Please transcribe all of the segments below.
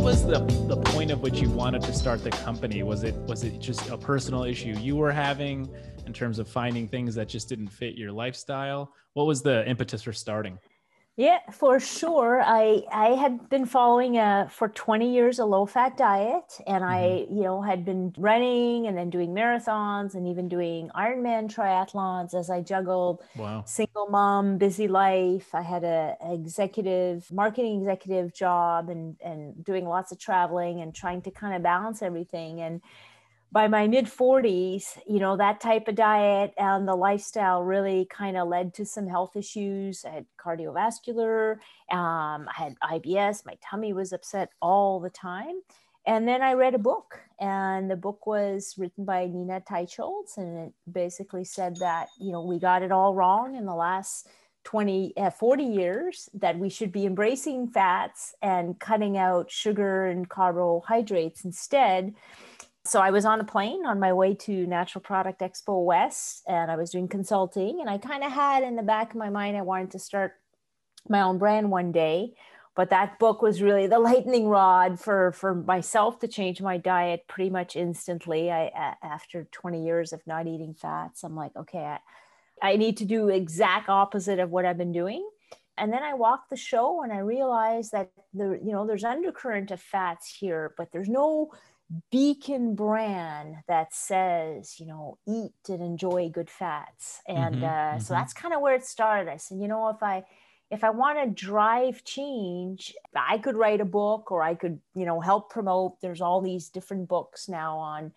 what was the point of which you wanted to start the company? Was it just a personal issue you were having in terms of finding things that just didn't fit your lifestyle? What was the impetus for starting? Yeah, for sure. I had been following for 20 years a low-fat diet, and I had been running and then doing marathons and even doing Ironman triathlons as I juggled single mom, busy life. I had an marketing executive job and doing lots of traveling and trying to kind of balance everything. And by my mid 40s, that type of diet and the lifestyle really kind of led to some health issues. I had cardiovascular, I had IBS, my tummy was upset all the time. And then I read a book, and the book was written by Nina Teicholz, and it basically said that, we got it all wrong in the last 40 years, that we should be embracing fats and cutting out sugar and carbohydrates instead. So I was on a plane on my way to Natural Product Expo West, and I was doing consulting, and I kind of had in the back of my mind, I wanted to start my own brand one day, but that book was really the lightning rod for myself to change my diet pretty much instantly. After 20 years of not eating fats, I'm like, okay, I need to do exact opposite of what I've been doing. And then I walked the show and I realized that there's undercurrent of fats here, but there's no beacon brand that says, eat and enjoy good fats. And so that's kind of where it started. I said, if I want to drive change, I could write a book, or I could, help promote. There's all these different books now on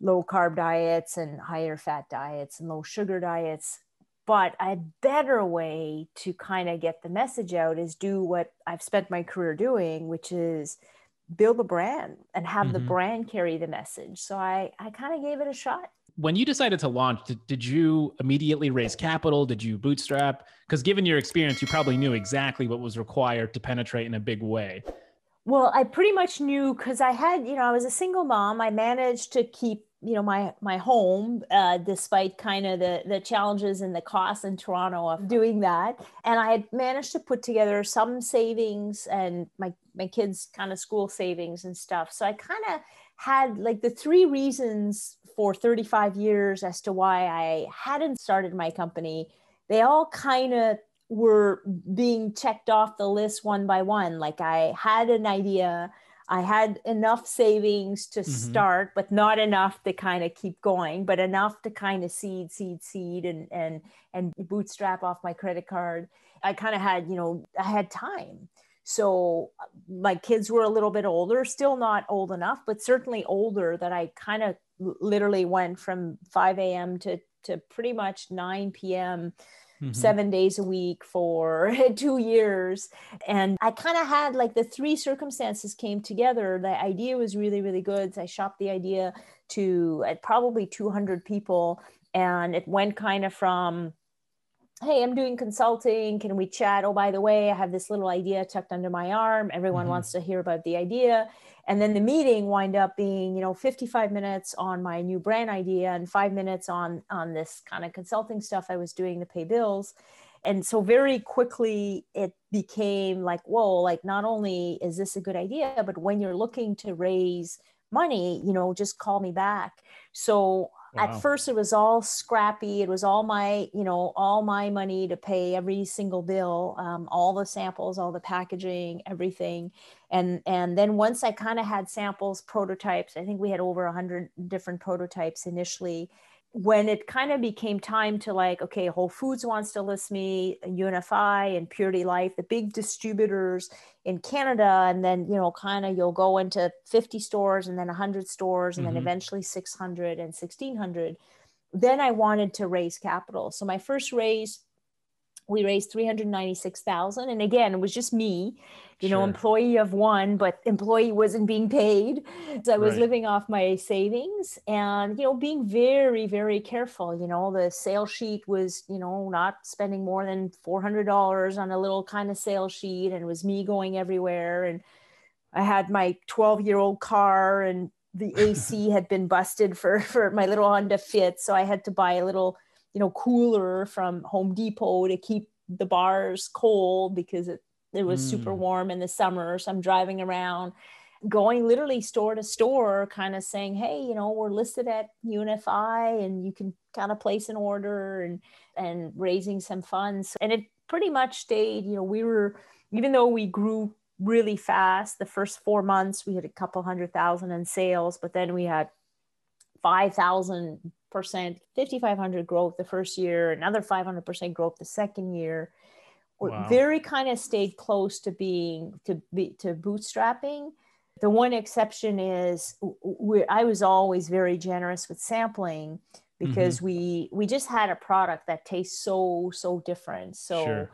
low carb diets and higher fat diets and low sugar diets. But a better way to kind of get the message out is do what I've spent my career doing, which is build a brand and have the brand carry the message. So I kind of gave it a shot. When you decided to launch, did you immediately raise capital? Did you bootstrap? Because given your experience, you probably knew exactly what was required to penetrate in a big way. Well, I pretty much knew because I had, I was a single mom. I managed to keep, my home, despite kind of the challenges and the costs in Toronto of doing that. And I had managed to put together some savings and my kids' kind of school savings and stuff. So I kind of had like the three reasons for 35 years as to why I hadn't started my company. They all kind of were being checked off the list one by one. Like I had an idea, I had enough savings to start, but not enough to kind of keep going, but enough to kind of seed and bootstrap off my credit card. I kind of had, I had time. So my kids were a little bit older, still not old enough, but certainly older, that I kind of literally went from 5 a.m. to pretty much 9 p.m. 7 days a week for 2 years. And I kind of had like the three circumstances came together. The idea was really, really good. So I shopped the idea to probably 200 people. And it went kind of from, hey, I'm doing consulting. Can we chat? Oh, by the way, I have this little idea tucked under my arm. Everyone wants to hear about the idea. And then the meeting wound up being, 55 minutes on my new brand idea and 5 minutes on this kind of consulting stuff I was doing to pay bills. And so very quickly it became like, whoa, like not only is this a good idea, but when you're looking to raise money, just call me back. So at first it was all scrappy. It was all my, all my money to pay every single bill, all the samples, all the packaging, everything. And then once I kind of had samples, prototypes, I think we had over 100 different prototypes initially. When it kind of became time to like, okay, Whole Foods wants to list me, UNFI and Purity Life, the big distributors in Canada. And then, kind of you'll go into 50 stores and then 100 stores and then eventually 600 and 1,600. Then I wanted to raise capital. So my first raise, we raised $396,000. And again, it was just me, employee of one, but employee wasn't being paid. So I was living off my savings and, being very, very careful. The sales sheet was, not spending more than $400 on a little kind of sales sheet, and it was me going everywhere. And I had my 12-year-old car, and the AC had been busted for my little Honda Fit. So I had to buy a little cooler from Home Depot to keep the bars cold because it was super warm in the summer. So I'm driving around going literally store to store, kind of saying, hey, you know, we're listed at UNFI and you can kind of place an order, and raising some funds. And it pretty much stayed, you know, we were, even though we grew really fast, the first 4 months, we had a couple 100,000 in sales, but then we had 5,000%, 5,500 growth the first year, another 500% growth the second year. Wow. Very kind of stayed close to being, to bootstrapping. The one exception is I was always very generous with sampling, because mm-hmm. we just had a product that tastes so different. So sure.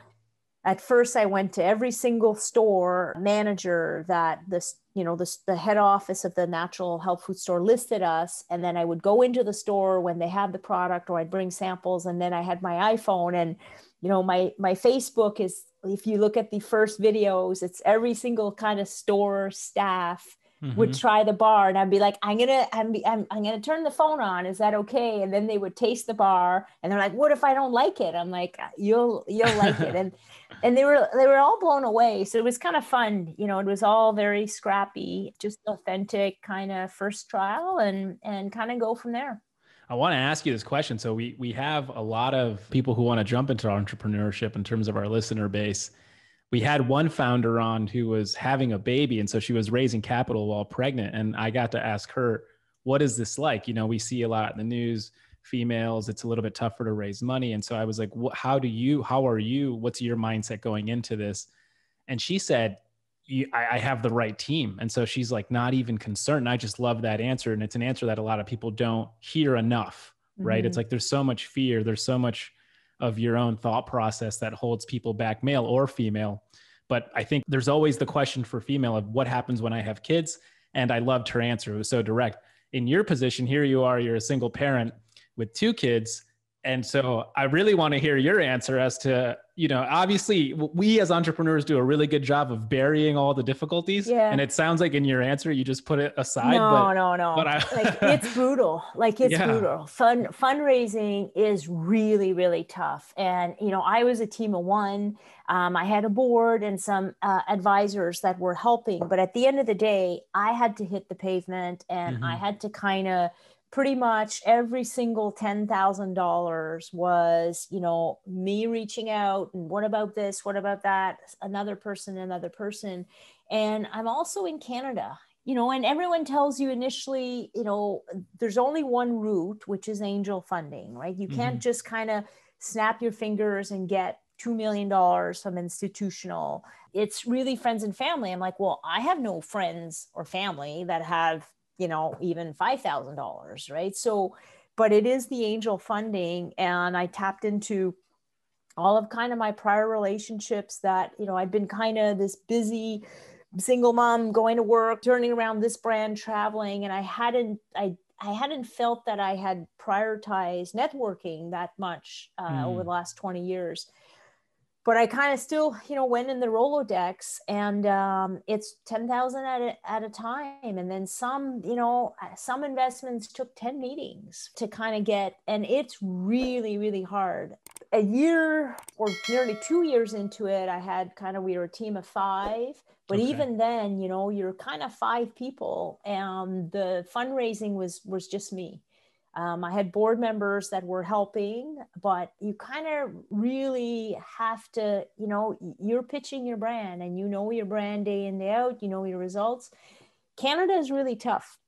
At first I went to every single store manager that the head office of the natural health food store listed us. And then I would go into the store when they had the product, or I'd bring samples. And then I had my iPhone, and, you know, my Facebook is, if you look at the first videos, it's every single kind of store staff mm-hmm. would try the bar, and I'd be like, I'm gonna turn the phone on. Is that okay? And then they would taste the bar, and they're like, what if I don't like it? I'm like, you'll like it. And they were all blown away. So it was kind of fun. You know, it was all very scrappy, just authentic kind of first trial, and kind of go from there. I want to ask you this question. So we have a lot of people who want to jump into entrepreneurship in terms of our listener base. We had one founder on who was having a baby, and so she was raising capital while pregnant. And I got to ask her, what is this like? You know, we see a lot in the news, females, it's a little bit tougher to raise money. And so I was like, how are you, what's your mindset going into this? And she said, I have the right team. And so she's like, not even concerned. I just love that answer. And it's an answer that a lot of people don't hear enough, right? Mm-hmm. It's like, there's so much fear. There's so much of your own thought process that holds people back, male or female. But I think there's always the question for female of what happens when I have kids. And I loved her answer. It was so direct. In your position, here you are, you're a single parent with two kids. And so I really want to hear your answer as to, you know, obviously we as entrepreneurs do a really good job of burying all the difficulties. Yeah. And it sounds like in your answer, you just put it aside. No. But like, it's brutal. Like, it's brutal. Fundraising is really, really tough. And, you know, I was a team of one. I had a board and some advisors that were helping. But at the end of the day, I had to hit the pavement, and mm-hmm. I had to kind of, pretty much every single $10,000 was, you know, me reaching out and what about this? What about that? Another person. And I'm also in Canada, you know, and everyone tells you initially, you know, there's only one route, which is angel funding, right? You can't mm-hmm. just kind of snap your fingers and get $2 million from institutional. It's really friends and family. I'm like, well, I have no friends or family that have, you know, even $5,000, right? So, but it is the angel funding. And I tapped into all of kind of my prior relationships that, you know, I'd been kind of this busy single mom going to work, turning around this brand, traveling. And I hadn't felt that I had prioritized networking that much over the last 20 years. But I kind of still, you know, went in the Rolodex, and it's 10,000 at a time. And then some, you know, some investments took 10 meetings to kind of get, and it's really, really hard. A year or nearly 2 years into it, I had kind of, we were a team of five, but even then, you know, you're kind of five people, and the fundraising was just me. I had board members that were helping, but you kind of really have to, you know, you're pitching your brand, and you know your brand day in, day out, you know your results. Canada is really tough.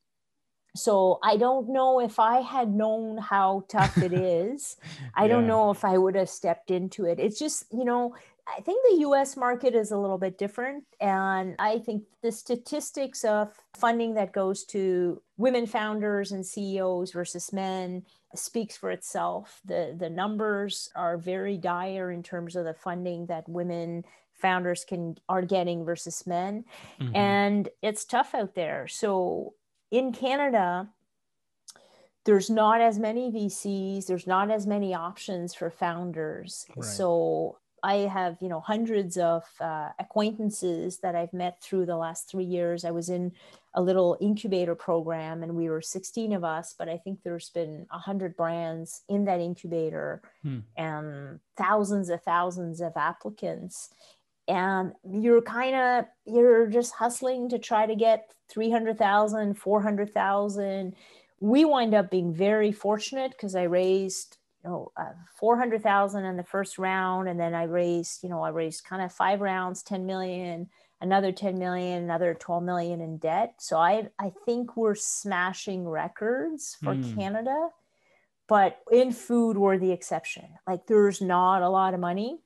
So I don't know if I had known how tough it is. I don't know if I would have stepped into it. It's just, you know, I think the US market is a little bit different. And I think the statistics of funding that goes to women founders and CEOs versus men speaks for itself. The numbers are very dire in terms of the funding that women founders are getting versus men. Mm-hmm. And it's tough out there. So in Canada, there's not as many VCs, there's not as many options for founders. Right. So I have, you know, hundreds of acquaintances that I've met through the last 3 years. I was in a little incubator program, and we were 16 of us, but I think there's been 100 brands in that incubator and thousands of applicants. and you're just hustling to try to get 300,000, 400,000. We wind up being very fortunate because I raised, 400,000 in the first round. And then I raised, I raised kind of 5 rounds, 10 million, another 10 million, another 12 million in debt. So I think we're smashing records for Canada, but in food we're the exception. Like there's not a lot of money.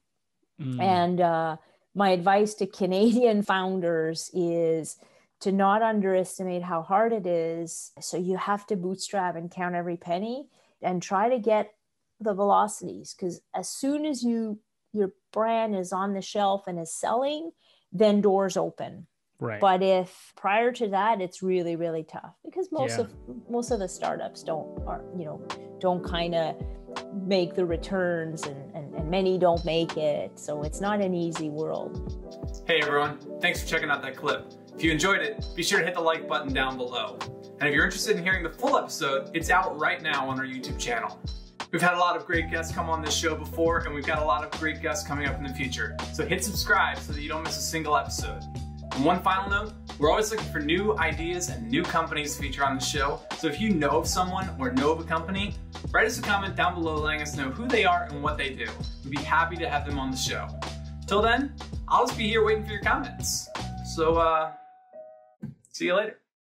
And my advice to Canadian founders is to not underestimate how hard it is. So you have to bootstrap and count every penny and try to get the velocities, because as soon as your brand is on the shelf and is selling, then doors open. Right. But if prior to that, it's really, really tough, because most of the startups don't kind of make the returns, and many don't make it. So it's not an easy world. Hey everyone, thanks for checking out that clip. If you enjoyed it, be sure to hit the like button down below. And if you're interested in hearing the full episode, it's out right now on our YouTube channel. We've had a lot of great guests come on this show before, and we've got a lot of great guests coming up in the future. So hit subscribe so that you don't miss a single episode. And one final note, we're always looking for new ideas and new companies to feature on the show. So if you know of someone or know of a company, write us a comment down below letting us know who they are and what they do. We'd be happy to have them on the show. Till then, I'll just be here waiting for your comments. So, see you later.